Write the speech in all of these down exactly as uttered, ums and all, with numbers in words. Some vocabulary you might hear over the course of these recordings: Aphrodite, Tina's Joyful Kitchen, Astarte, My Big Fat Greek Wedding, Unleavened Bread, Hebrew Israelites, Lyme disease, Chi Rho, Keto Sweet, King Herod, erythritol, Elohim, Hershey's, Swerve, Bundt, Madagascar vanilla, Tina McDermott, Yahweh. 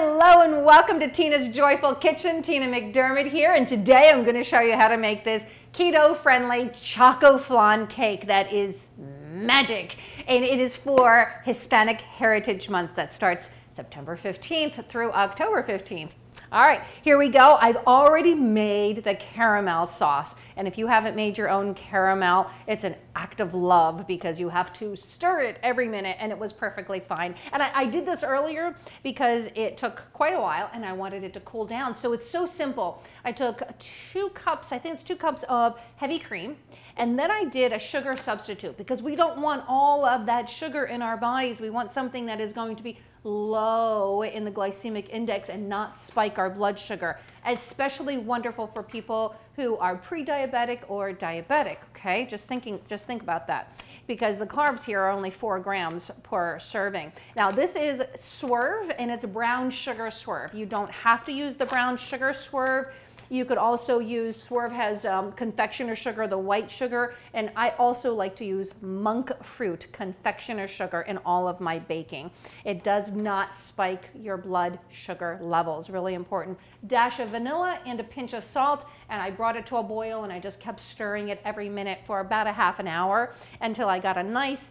Hello and welcome to Tina's Joyful Kitchen. Tina McDermott here, and today I'm going to show you how to make this keto-friendly choco flan cake that is magic. And it is for Hispanic Heritage Month that starts September fifteenth through October fifteenth. All right, here we go. I've already made the caramel sauce. And if you haven't made your own caramel, it's an act of love because you have to stir it every minute, and it was perfectly fine. And I, I did this earlier because it took quite a while and I wanted it to cool down. So it's so simple. I took two cups, I think it's two cups of heavy cream, and then I did a sugar substitute because we don't want all of that sugar in our bodies. We want something that is going to be low in the glycemic index and not spike our blood sugar. Especially wonderful for people who are pre-diabetic or diabetic, okay? Just thinking, just think about that, because the carbs here are only four grams per serving. Now this is Swerve, and it's brown sugar Swerve. You don't have to use the brown sugar Swerve. You could also use, Swerve has um, confectioner sugar, the white sugar, and I also like to use monk fruit confectioner sugar in all of my baking. It does not spike your blood sugar levels, really important. Dash of vanilla and a pinch of salt, and I brought it to a boil and I just kept stirring it every minute for about a half an hour until I got a nice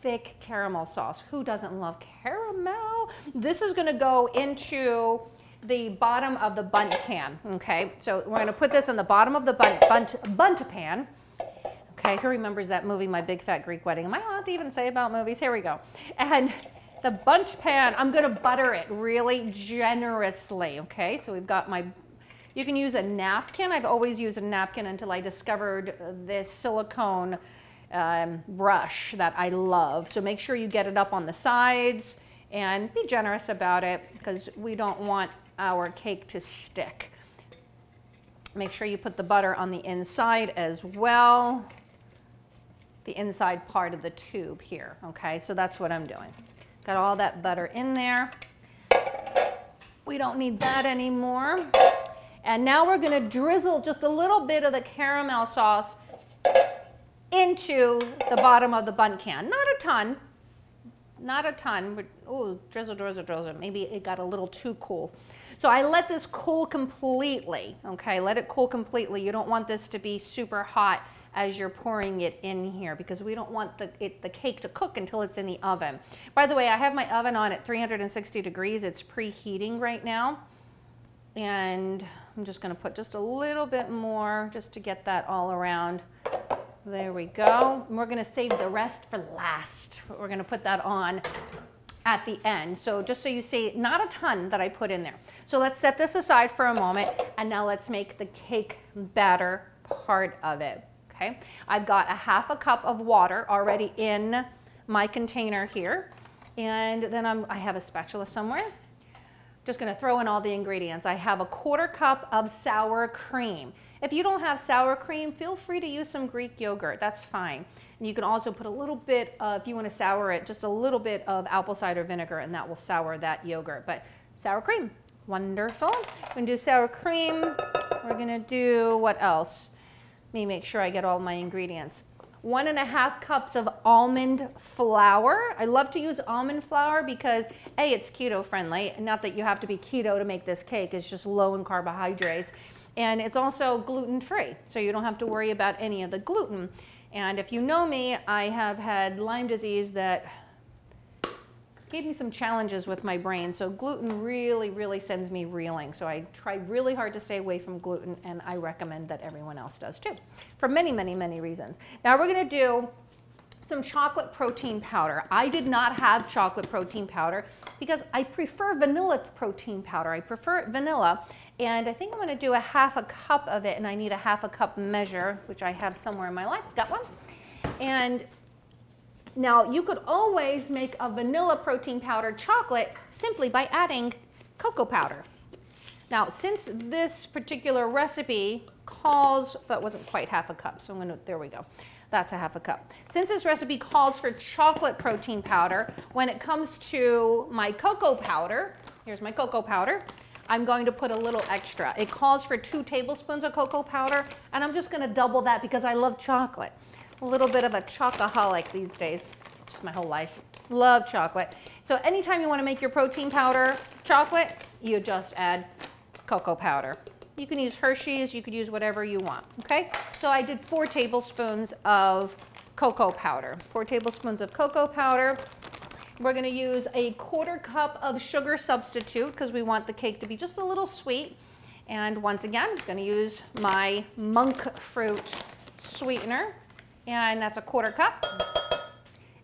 thick caramel sauce. Who doesn't love caramel? This is gonna go into the bottom of the bundt pan, okay? So we're gonna put this in the bottom of the bundt, bundt, bundt pan. Okay, who remembers that movie, My Big Fat Greek Wedding? Am I allowed to even say about movies? Here we go. And the bundt pan, I'm gonna butter it really generously, okay? So we've got my, you can use a napkin. I've always used a napkin until I discovered this silicone um, brush that I love. So make sure you get it up on the sides and be generous about it because we don't want our cake to stick. Make sure you put the butter on the inside as well, the inside part of the tube here, okay? So that's what I'm doing. Got all that butter in there. We don't need that anymore. And now we're gonna drizzle just a little bit of the caramel sauce into the bottom of the bundt pan. Not a ton, not a ton, but oh, drizzle, drizzle, drizzle. Maybe it got a little too cool. So I let this cool completely, okay? Let it cool completely. You don't want this to be super hot as you're pouring it in here because we don't want the, it, the cake to cook until it's in the oven. By the way, I have my oven on at three hundred sixty degrees. It's preheating right now. And I'm just gonna put just a little bit more just to get that all around. There we go. And we're gonna save the rest for last. We're gonna put that on at the end. So just so you see, not a ton that I put in there. So let's set this aside for a moment, and now let's make the cake batter part of it, okay? I've got a half a cup of water already in my container here. And then I'm, I have a spatula somewhere. Just gonna throw in all the ingredients. I have a quarter cup of sour cream. If you don't have sour cream, feel free to use some Greek yogurt, that's fine. And you can also put a little bit of, if you wanna sour it, just a little bit of apple cider vinegar, and that will sour that yogurt. But sour cream, wonderful. We're gonna do sour cream. We're gonna do, what else? Let me make sure I get all my ingredients. One and a half cups of almond flour. I love to use almond flour because A, it's keto friendly. Not that you have to be keto to make this cake, it's just low in carbohydrates. And it's also gluten-free, so you don't have to worry about any of the gluten. And if you know me, I have had Lyme disease that gave me some challenges with my brain, so gluten really, really sends me reeling. So I try really hard to stay away from gluten, and I recommend that everyone else does too, for many, many, many reasons. Now we're gonna do some chocolate protein powder. I did not have chocolate protein powder because I prefer vanilla protein powder. I prefer vanilla. And I think I'm gonna do a half a cup of it, and I need a half a cup measure, which I have somewhere in my life, got one. And now you could always make a vanilla protein powder chocolate simply by adding cocoa powder. Now, since this particular recipe calls, that wasn't quite half a cup, so I'm gonna, there we go. That's a half a cup. Since this recipe calls for chocolate protein powder, when it comes to my cocoa powder, here's my cocoa powder, I'm going to put a little extra. It calls for two tablespoons of cocoa powder, and I'm just gonna double that because I love chocolate. A little bit of a chocoholic these days. just my whole life. Love chocolate. So anytime you want to make your protein powder chocolate, you just add cocoa powder. You can use Hershey's, you could use whatever you want, okay? So I did four tablespoons of cocoa powder. Four tablespoons of cocoa powder. We're gonna use a quarter cup of sugar substitute because we want the cake to be just a little sweet. And once again, I'm gonna use my monk fruit sweetener, and that's a quarter cup.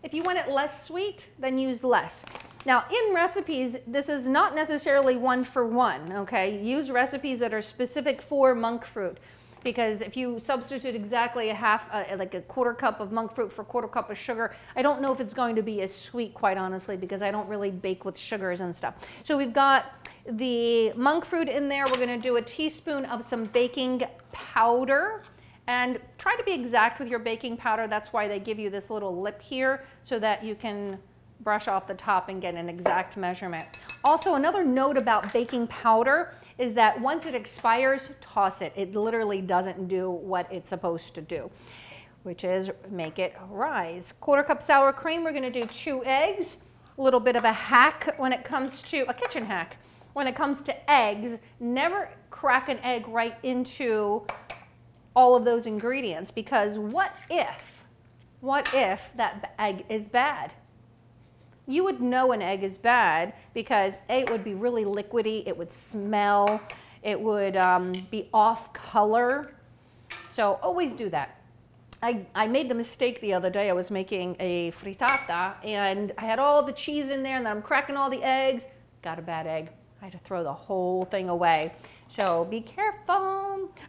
If you want it less sweet, then use less. Now, in recipes, this is not necessarily one for one, okay? Use recipes that are specific for monk fruit, because if you substitute exactly a half, uh, like a quarter cup of monk fruit for a quarter cup of sugar, I don't know if it's going to be as sweet, quite honestly, because I don't really bake with sugars and stuff. So we've got the monk fruit in there. We're gonna do a teaspoon of some baking powder. And try to be exact with your baking powder. That's why they give you this little lip here, so that you can brush off the top and get an exact measurement. Also, another note about baking powder is that once it expires, toss it. It literally doesn't do what it's supposed to do, which is make it rise. Quarter cup sour cream, we're gonna do two eggs. A little bit of a hack when it comes to, a kitchen hack, when it comes to eggs, never crack an egg right into all of those ingredients, because what if, what if that egg is bad? You would know an egg is bad because A, it would be really liquidy, it would smell, it would um, be off color. So always do that. I, I made the mistake the other day. I was making a frittata and I had all the cheese in there, and then I'm cracking all the eggs, got a bad egg. I had to throw the whole thing away. So be careful.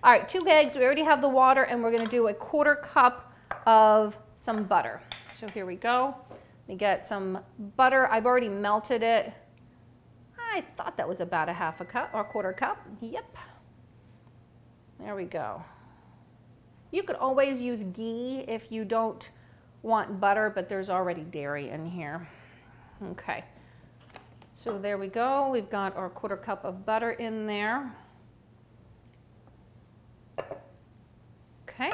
All right, two eggs, we already have the water, and we're gonna do a quarter cup of some butter. So here we go. Let me get some butter. I've already melted it. I thought that was about a half a cup or a quarter cup. Yep. There we go. You could always use ghee if you don't want butter, but there's already dairy in here. Okay. So there we go. We've got our quarter cup of butter in there. Okay.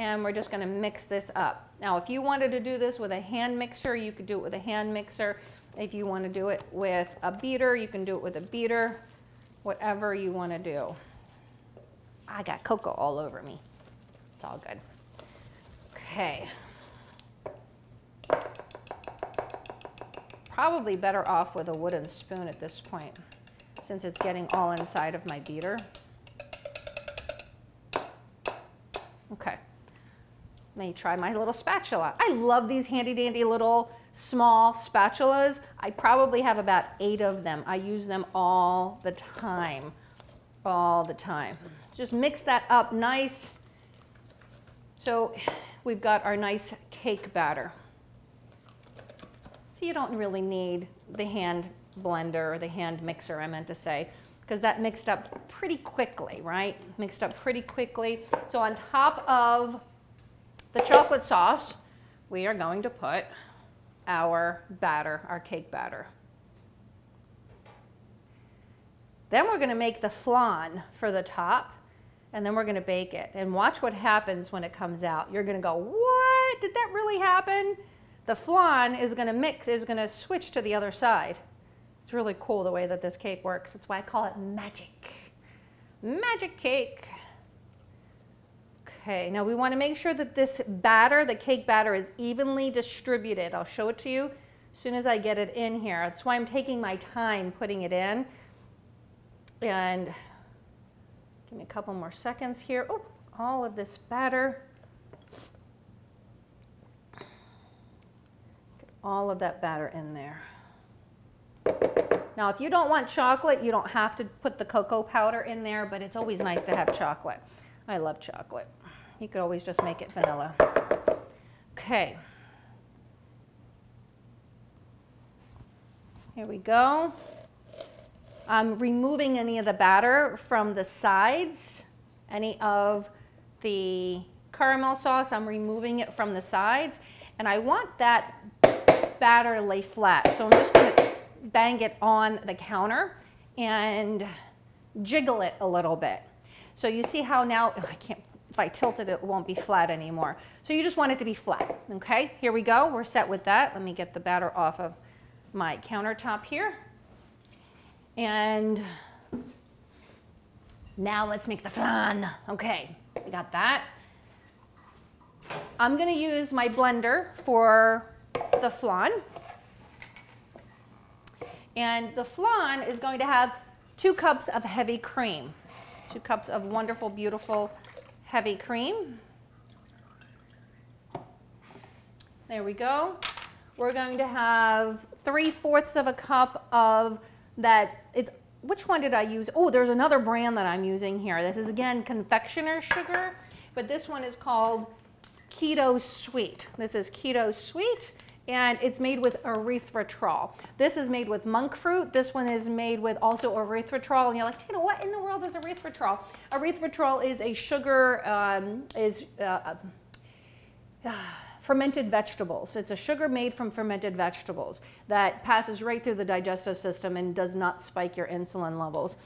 And we're just gonna mix this up. Now, if you wanted to do this with a hand mixer, you could do it with a hand mixer. If you wanna do it with a beater, you can do it with a beater. Whatever you wanna do. I got cocoa all over me. It's all good. Okay. Probably better off with a wooden spoon at this point, since it's getting all inside of my beater. Okay, let me try my little spatula. I love these handy dandy little small spatulas. I probably have about eight of them. I use them all the time, all the time. Just mix that up nice. So we've got our nice cake batter. So you don't really need the hand blender or the hand mixer, I meant to say, because that mixed up pretty quickly, right? Mixed up pretty quickly. So on top of the chocolate sauce, we are going to put our batter, our cake batter. Then we're gonna make the flan for the top, and then we're gonna bake it. And watch what happens when it comes out. You're gonna go, what? Did that really happen? The flan is gonna mix, is gonna switch to the other side. It's really cool the way that this cake works. That's why I call it magic. Magic cake. Okay, now we wanna make sure that this batter, the cake batter, is evenly distributed. I'll show it to you as soon as I get it in here. That's why I'm taking my time putting it in. And give me a couple more seconds here. Oh, all of this batter. All of that batter in there. Now, if you don't want chocolate, you don't have to put the cocoa powder in there, but it's always nice to have chocolate. I love chocolate. You could always just make it vanilla. Okay. Here we go. I'm removing any of the batter from the sides, any of the caramel sauce, I'm removing it from the sides, and I want that batter lay flat. So I'm just going to bang it on the counter and jiggle it a little bit. So you see how now, oh, I can't If I tilt it, it won't be flat anymore. So you just want it to be flat, okay? Here we go, we're set with that. Let me get the batter off of my countertop here. And now let's make the flan. Okay, we got that. I'm gonna use my blender for the flan. And the flan is going to have two cups of heavy cream. Two cups of wonderful, beautiful, heavy cream. There we go. We're going to have three-fourths of a cup of that. It's, which one did I use? Oh, there's another brand that I'm using here. This is, again, confectioner's sugar, but this one is called Keto Sweet. This is Keto Sweet, and it's made with erythritol. This is made with monk fruit. This one is made with also erythritol. And you're like, Tina, what in the world is erythritol? Erythritol is a sugar, um, is uh, uh, fermented vegetables. It's a sugar made from fermented vegetables that passes right through the digestive system and does not spike your insulin levels.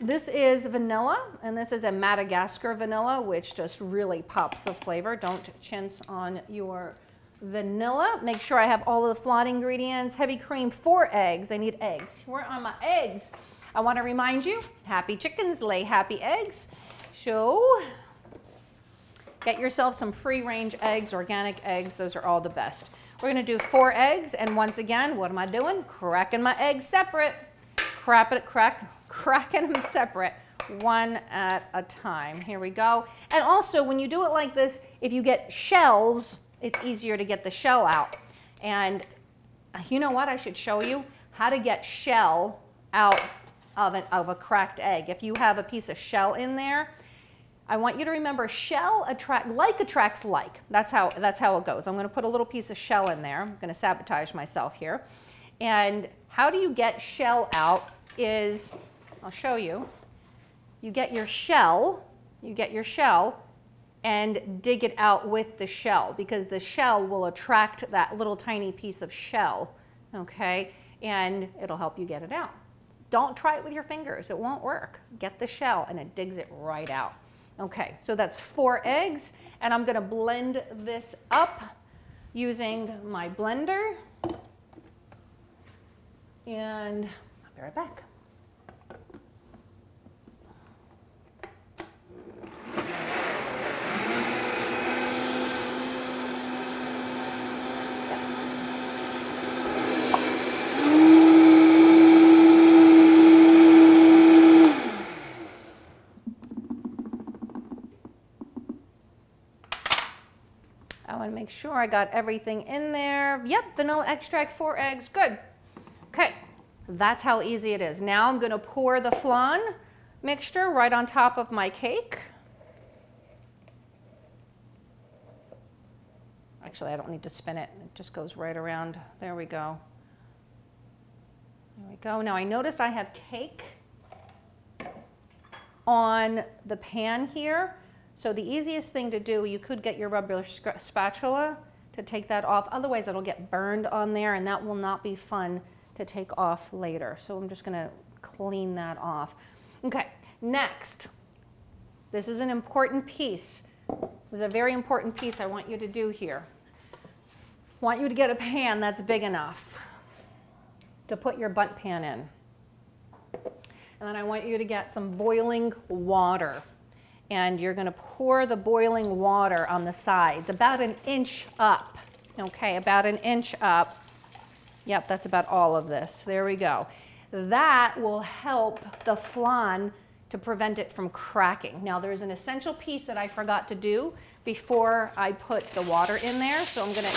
This is vanilla, and this is a Madagascar vanilla, which just really pops the flavor. Don't chintz on your vanilla. Make sure I have all of the flan ingredients. Heavy cream, four eggs. I need eggs. Where are my eggs? I want to remind you, happy chickens lay happy eggs. So get yourself some free-range eggs, organic eggs. Those are all the best. We're going to do four eggs, and once again, what am I doing? Cracking my eggs separate. Crap it, crack, cracking them separate. One at a time. Here we go. And also, when you do it like this, if you get shells, it's easier to get the shell out. And you know what? I should show you how to get shell out of, an, of a cracked egg. If you have a piece of shell in there, I want you to remember shell attract, like attracts like. That's how, that's how it goes. I'm going to put a little piece of shell in there. I'm going to sabotage myself here. And how do you get shell out is, I'll show you. You get your shell, you get your shell, and dig it out with the shell, because the shell will attract that little tiny piece of shell, okay? And it'll help you get it out. Don't try it with your fingers, it won't work. Get the shell and it digs it right out. Okay, so that's four eggs, and I'm gonna blend this up using my blender. And I'll be right back. Sure, I got everything in there. Yep, vanilla extract, four eggs, good. Okay, that's how easy it is. Now I'm gonna pour the flan mixture right on top of my cake. Actually, I don't need to spin it. It just goes right around. There we go. There we go. Now I noticed I have cake on the pan here. So the easiest thing to do, you could get your rubber spatula to take that off. Otherwise, it'll get burned on there, and that will not be fun to take off later. So I'm just gonna clean that off. Okay, next. This is an important piece. This is a very important piece I want you to do here. I want you to get a pan that's big enough to put your bundt pan in. And then I want you to get some boiling water. And you're gonna pour the boiling water on the sides, about an inch up, okay, about an inch up. Yep, that's about all of this, there we go. That will help the flan to prevent it from cracking. Now there's an essential piece that I forgot to do before I put the water in there, so I'm gonna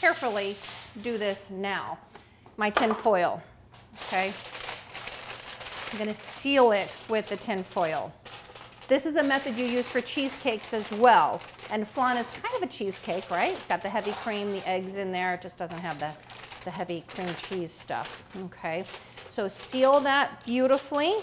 carefully do this now. My tin foil, okay? I'm gonna seal it with the tin foil. This is a method you use for cheesecakes as well. And flan is kind of a cheesecake, right? It's got the heavy cream, the eggs in there. It just doesn't have the, the heavy cream cheese stuff, okay? So seal that beautifully.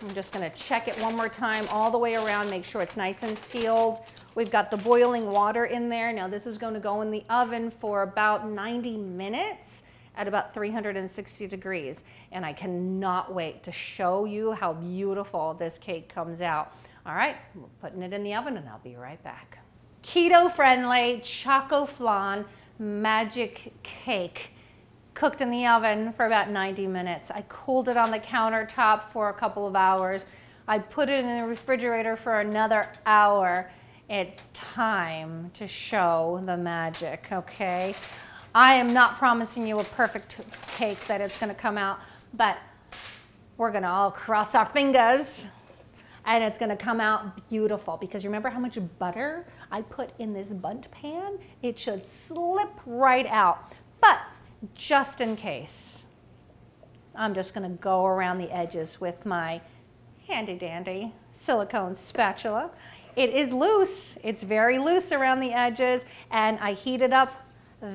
I'm just gonna check it one more time all the way around, make sure it's nice and sealed. We've got the boiling water in there. Now this is gonna go in the oven for about ninety minutes at about three hundred sixty degrees. and I cannot wait to show you how beautiful this cake comes out. All right, we're putting it in the oven and I'll be right back. Keto-friendly choco flan magic cake cooked in the oven for about ninety minutes. I cooled it on the countertop for a couple of hours. I put it in the refrigerator for another hour. It's time to show the magic, okay? I am not promising you a perfect cake that it's gonna come out, but we're gonna all cross our fingers and it's gonna come out beautiful, because remember how much butter I put in this bundt pan? It should slip right out. But just in case, I'm just gonna go around the edges with my handy dandy silicone spatula. It is loose, it's very loose around the edges, and I heated up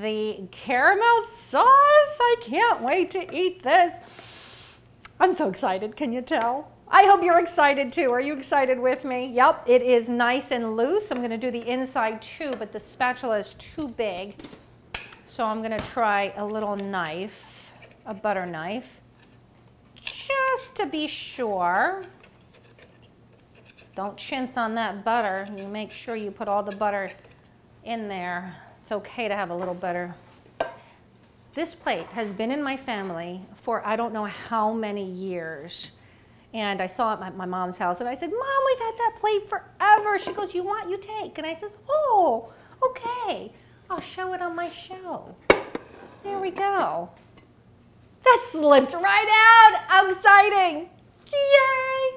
the caramel sauce. I can't wait to eat this. I'm so excited, can you tell? I hope you're excited too. Are you excited with me? Yep, it is nice and loose. I'm gonna do the inside too, but the spatula is too big. So I'm gonna try a little knife, a butter knife, just to be sure. Don't chintz on that butter. You make sure you put all the butter in there. It's okay to have a little butter. This plate has been in my family for I don't know how many years. And I saw it at my mom's house and I said, "Mom, we've had that plate forever." She goes, "You want, you take." And I says, "Oh, okay. I'll show it on my show." There we go. That slipped right out. How exciting. Yay.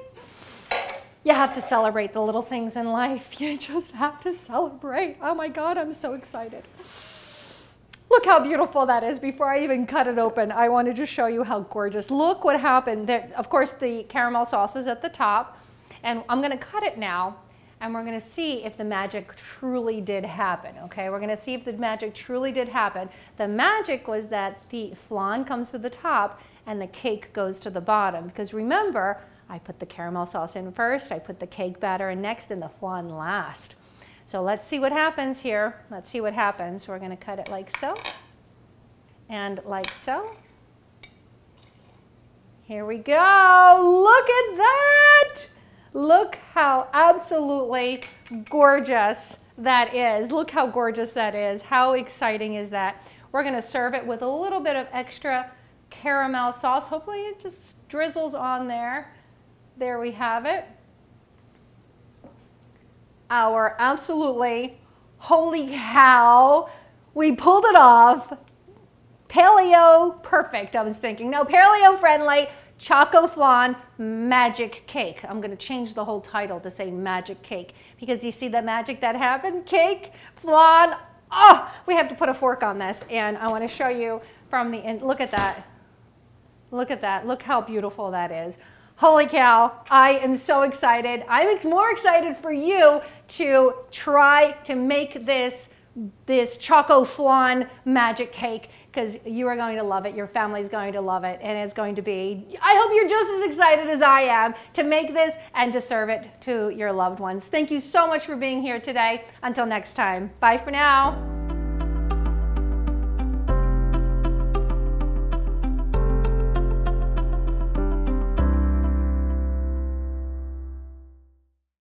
You have to celebrate the little things in life. You just have to celebrate. Oh my God, I'm so excited. Look how beautiful that is. Before I even cut it open, I wanted to show you how gorgeous. Look what happened. There, of course, the caramel sauce is at the top, and I'm gonna cut it now, and we're gonna see if the magic truly did happen, okay? We're gonna see if the magic truly did happen. The magic was that the flan comes to the top and the cake goes to the bottom, because remember, I put the caramel sauce in first, I put the cake batter in next, and the flan last. So let's see what happens here. Let's see what happens. We're gonna cut it like so, and like so. Here we go, look at that! Look how absolutely gorgeous that is. Look how gorgeous that is. How exciting is that? We're gonna serve it with a little bit of extra caramel sauce. Hopefully it just drizzles on there. There we have it. Our absolutely, holy cow, we pulled it off. Paleo perfect, I was thinking. No, paleo friendly, choco flan, magic cake. I'm gonna change the whole title to say magic cake, because you see the magic that happened? Cake, flan, oh, we have to put a fork on this. And I wanna show you from the end, look at that. Look at that, look how beautiful that is. Holy cow, I am so excited. I'm more excited for you to try to make this, this choco flan magic cake, because you are going to love it, your family's going to love it, and it's going to be, I hope you're just as excited as I am to make this and to serve it to your loved ones. Thank you so much for being here today. Until next time, bye for now.